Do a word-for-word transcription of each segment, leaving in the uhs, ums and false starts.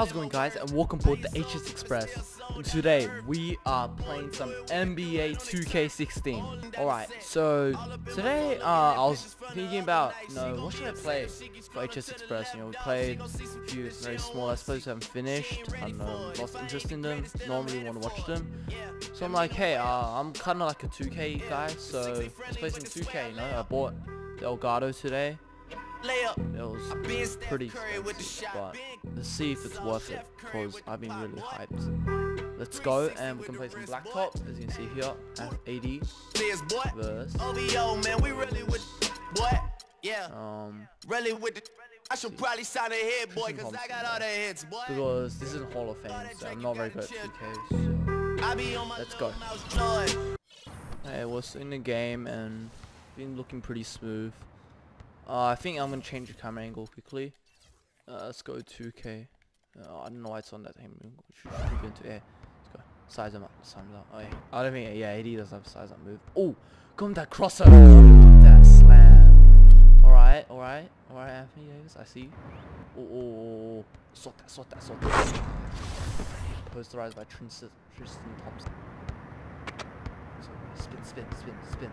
How's it going, guys, and welcome aboard the H S Express. And today we are playing some N B A two K sixteen. Alright, so today uh, I was thinking about, you know, what should I play for H S Express? You know, we played a few very small episodes, haven't finished. I don't know, lost interest in them, normally want to watch them. So I'm like, hey, uh, I'm kind of like a two K guy, so let's play some two K, you know. I bought the Elgato today. It was pretty expensive, but let's see if it's worth it, because I've been really hyped. Let's go, and we can play some blacktop, as you can see here, at eighty verse. Um, because this isn't Hall of Fame, so I'm not very good at two K, so let's go. Hey, we're still in the game, and been looking pretty smooth. Uh, I think I'm going to change the camera angle quickly. Uh, let's go two K. Uh, I don't know why it's on that angle. Should keep into air. Let's go. Size them up. Size them up. Oh, yeah. I don't think, yeah, A D doesn't have size up move. Oh, come that crossover. Come that slam. Alright, alright. Alright, Anthony Davis. I see. Oh, oh, oh, oh. Sort that, sort that, sort that. Posterized by Tristan Thompson. Spin, spin, spin, spin, spin,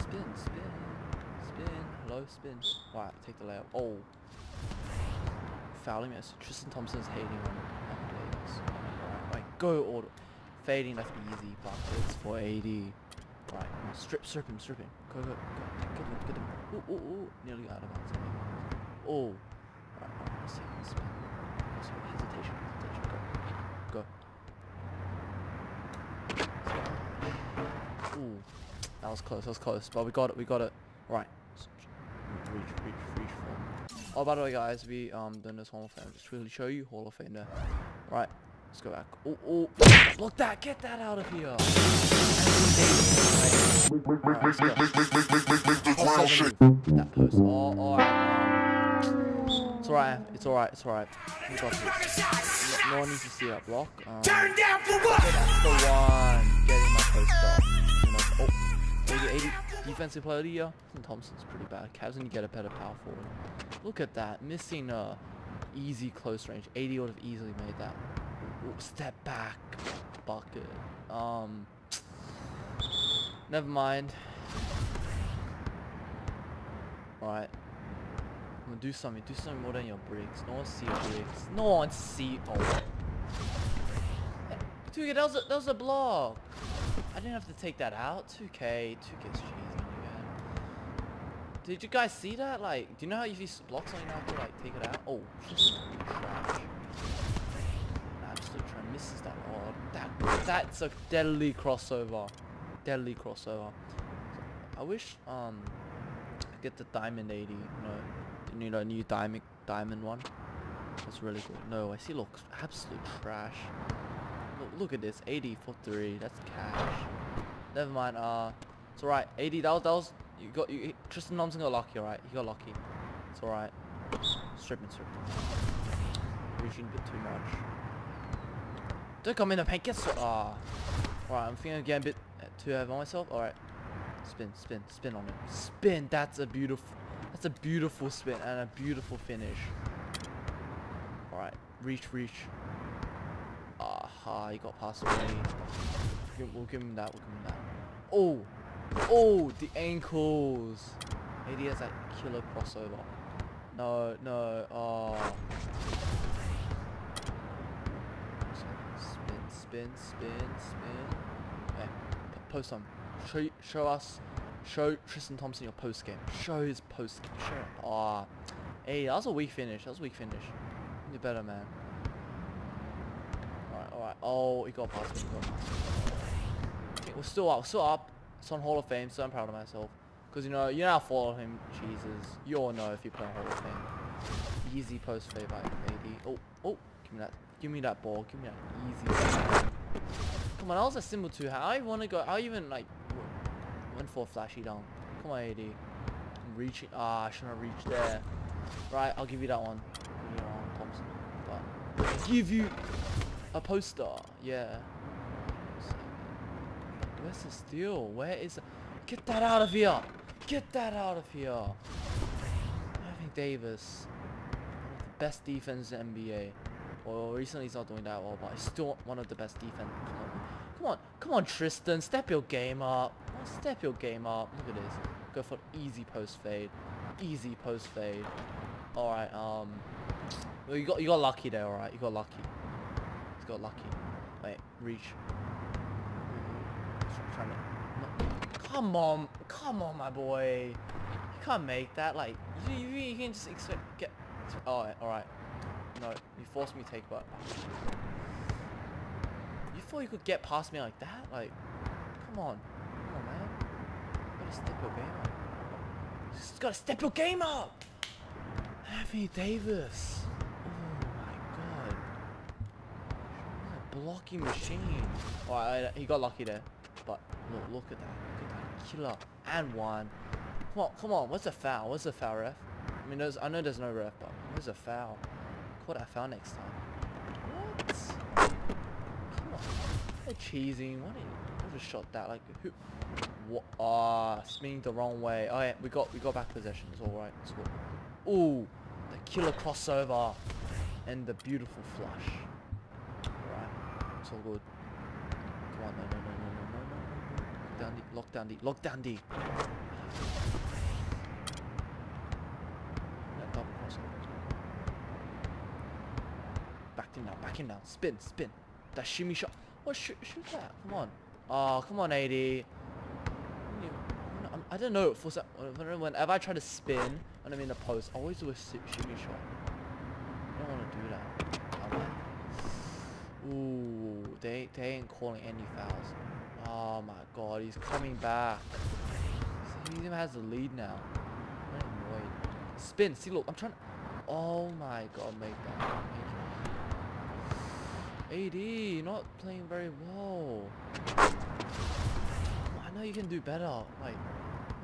spin, spin. Spin, low spin. Alright, take the layup. Oh. Fouling miss. Tristan Thompson's hating on Davis. Alright, right, go order. Fading, that's easy, but it's for A D. Right, strip, strip him, strip him. Go, go, go. Get him, get him. Ooh, ooh, ooh. Nearly got out of bounds. Oh. Alright, right, let's see. Let's spin. Let's hesitation, hesitation. Go. Go. Ooh. That was close, that was close. But we got it, we got it. Right. Reach, reach, reach for. Oh, by the way, guys, we um done this Hall of Fame. Just really show you Hall of Fame there. Right, let's go back. Oh, oh, block that! Get that out of here! That post. Oh, alright. Um, it's alright. It's alright. It's alright. We got this. No one needs to see that block. Um, Turn down for what? That's the one. Getting my post up. You know, oh, eighty, eighty. Defensive player of the year. Thompson's pretty bad. Cavs need to get a better power forward. Look at that. Missing a easy close range. A D would have easily made that. Ooh, ooh, step back. Bucket. Um. Never mind. Alright. I'm gonna do something. Do something more than your bricks. No one see your bricks. No one see. Oh. Dude, that was a, that was a block. I didn't have to take that out. two K, two K's cheesy, man. Did you guys see that? Like, do you know how if you block something, you have to like take it out? Oh, just trash. Absolute trash. Misses that. Oh, that that's a deadly crossover. Deadly crossover. I wish um I get the diamond eighty. No, you know, new diamond diamond one. That's really good. No, I see. Look, absolute trash. Look at this, eighty for three. That's cash. Never mind. Uh, it's alright. eighty. That was, that was. You got. You, Tristan Thompson got lucky. Alright, he got lucky. It's alright. Stripping, stripping. Reaching a bit too much. Don't come in the paint. Get so. Ah. Uh, alright, I'm thinking again a bit too heavy on myself. Alright. Spin, spin, spin on him. Spin. That's a beautiful. That's a beautiful spin and a beautiful finish. Alright. Reach, reach. Ah, he got past me. We'll give him that, we'll give him that. Oh! Oh! The ankles! A D has that killer crossover. No, no, oh. Spin, spin, spin, spin. Okay, post on. Show, show us, show Tristan Thompson your post game. Show his post game. Show him. Ah. Hey, that was a weak finish. That was a weak finish. You're better, man. Oh, he got past me. Okay, we're still up, still up. It's on Hall of Fame, so I'm proud of myself. Because, you know, you know how to follow him, Jesus. You all know if you play on Hall of Fame. Easy post fade by A D. Oh, oh, give me that. Give me that ball. Give me that easy slam. Come on, that was a symbol too. I want to go. I even, like, went for a flashy dunk. Come on, A D. I'm reaching. Ah, I shouldn't have reached there. Right, I'll give you that one. Give you that one, Thompson. But give you... a poster, yeah. Where's the steal? Where is the... Get that out of here! Get that out of here! I think Davis, the best defense in the N B A. Well, recently he's not doing that well, but he's still one of the best defense. Come on, come on, Tristan, step your game up. Oh, step your game up. Look at this. Go for easy post fade. Easy post fade. All right. Um, well, you got you got lucky there. All right, you got lucky. He's got lucky. Wait, reach. Trying to, no. Come on, come on, my boy. You can't make that. Like you, you, you can just expect get. All right, all right. No, you forced me to take but you thought you could get past me like that? Like, come on. Come on, man. You gotta step your game up. You just gotta step your game up! Anthony Davis. Oh my god. What a blocking machine. Alright, he got lucky there. But look, look at that. Look at that. Killer. And one. Come on, come on. What's a foul? What's a foul, ref? I mean, there's, I know there's no ref, but what's a foul? What I found next time. What? Come on. They're cheesing. Why didn't you just shot that? Like who? What? Ah, spinning the wrong way. Oh yeah, we got we got back possession. It's all right. It's all. Ooh, the killer crossover and the beautiful flush. All right, it's all good. Come on, no, no, no, no, no, no, no. Down D, lock down D, lock down D. That double crossover. Back in now, back in now. Spin, spin. That shimmy shot. What? Shoot, shoot that. Come on. Oh, come on, A D. I don't know. For some, whenever I try to spin, I mean the post, I always do a shimmy shot. I don't want to do that. Right. Ooh, they they ain't calling any fouls. Oh my god, he's coming back. He even has the lead now. I'm annoyed. Spin. See, look, I'm trying. To, oh my god, make that. Make A D, you're not playing very well. I know you can do better. Like,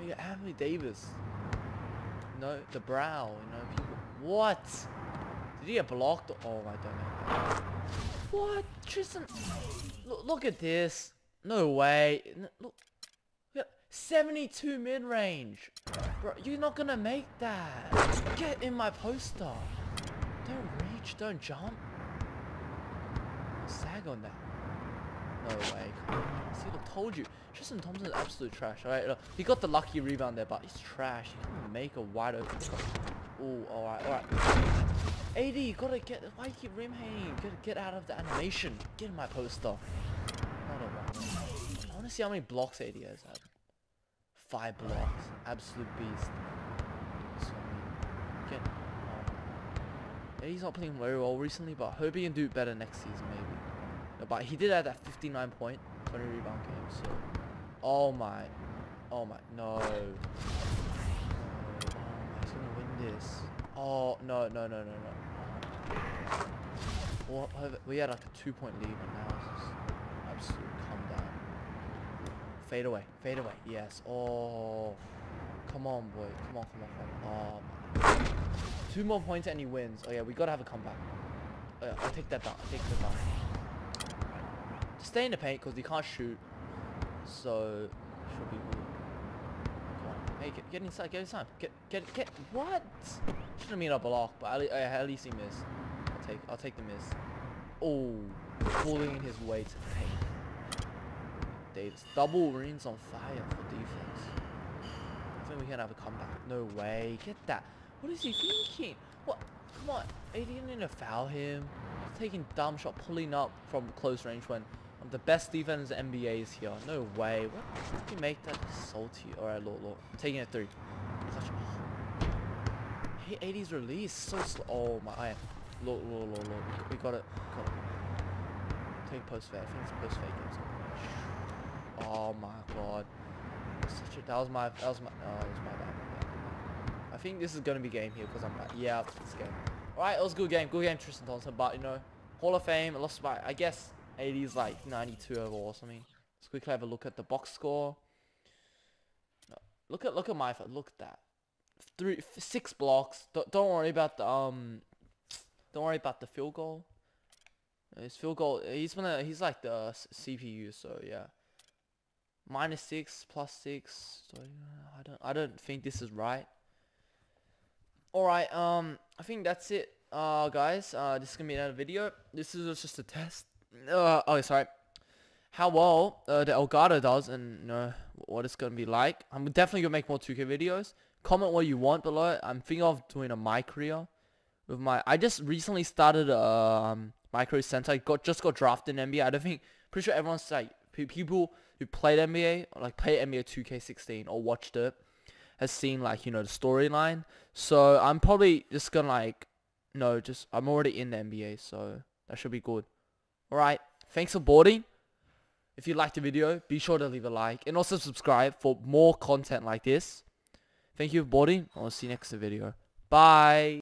you got Anthony Davis. No, the brow. You know, people. What? Did he get blocked? Oh, I don't know. What? Tristan. Look, look at this. No way. Look. seventy-two mid-range. Bro, you're not gonna make that. Get in my poster. Don't reach. Don't jump. Sag on that. No way. See, look, told you. Tristan Thompson is absolute trash. Alright, look, he got the lucky rebound there, but he's trash. He can't even make a wide open. Ooh, alright, alright. A D, you gotta get. Why do you keep rim hanging? You gotta get out of the animation. Get in my poster. Not a one. I wanna see how many blocks A D has had. Five blocks. Absolute beast. So, get. Yeah, he's not playing very well recently, but I hope he can do better next season, maybe. No, but he did have that fifty-nine point, twenty rebound game, so... Oh my... Oh my... No... no. He's gonna win this. Oh, no, no, no, no, no. Well, we had like a two-point lead, but now it's just absolute come down. Fade away, fade away, yes. Oh... Come on, boy. Come on, come on, come on. Oh, my... Two more points and he wins. Oh yeah, we gotta have a comeback. Oh yeah, I'll take that down. I'll take that down. Just stay in the paint because he can't shoot. So should be good. Come on. Hey, get, get inside, get inside. Get get get what? Shouldn't have made a block, but at least, uh, at least he missed. I'll take I'll take the miss. Oh, pulling his way to the paint. Davis. Double rings on fire for defense. I think we can have a comeback. No way. Get that. What is he thinking? What? Come on, A D didn't need to foul him. He's taking dumb shot, pulling up from close range when one of the best defense in the N B A is here. No way. What did he make that salty? Alright, look, look. I'm taking a three. Such, oh. Hey, A D's release so slow. Oh my. I, look, look, look, look. We got it. Got it. Take post fade. I think it's post fade. Oh my god. Such a. That was my. That was my. Oh, that was my bad. I think this is going to be game here because I'm like, yeah, it's game. Alright, it was a good game. Good game, Tristan Thompson. But, you know, Hall of Fame. I lost by, I guess, A D's like ninety-two overall or something. Let's quickly have a look at the box score. No, look at look at my... Look at that. Three, six blocks. D don't worry about the... um. Don't worry about the field goal. His field goal... He's, gonna, he's like the C P U, so, yeah. Minus six, plus six. So, I don't, I don't think this is right. Alright, um, I think that's it. uh, guys, uh, this is going to be another video. This is just a test. Uh, oh, sorry. How well uh, the Elgato does and uh, what it's going to be like. I'm definitely going to make more two K videos. Comment what you want below. I'm thinking of doing a micro with my... I just recently started a um, Micro Center. I got, just got drafted in N B A. I don't think... Pretty sure everyone's like... People who played N B A, or like played N B A two K sixteen or watched it, has seen like, you know, the storyline. So I'm probably just gonna like, no, just I'm already in the N B A, so that should be good. Alright, thanks for boarding. If you liked the video, be sure to leave a like and also subscribe for more content like this. Thank you for boarding. I'll see you next video. Bye.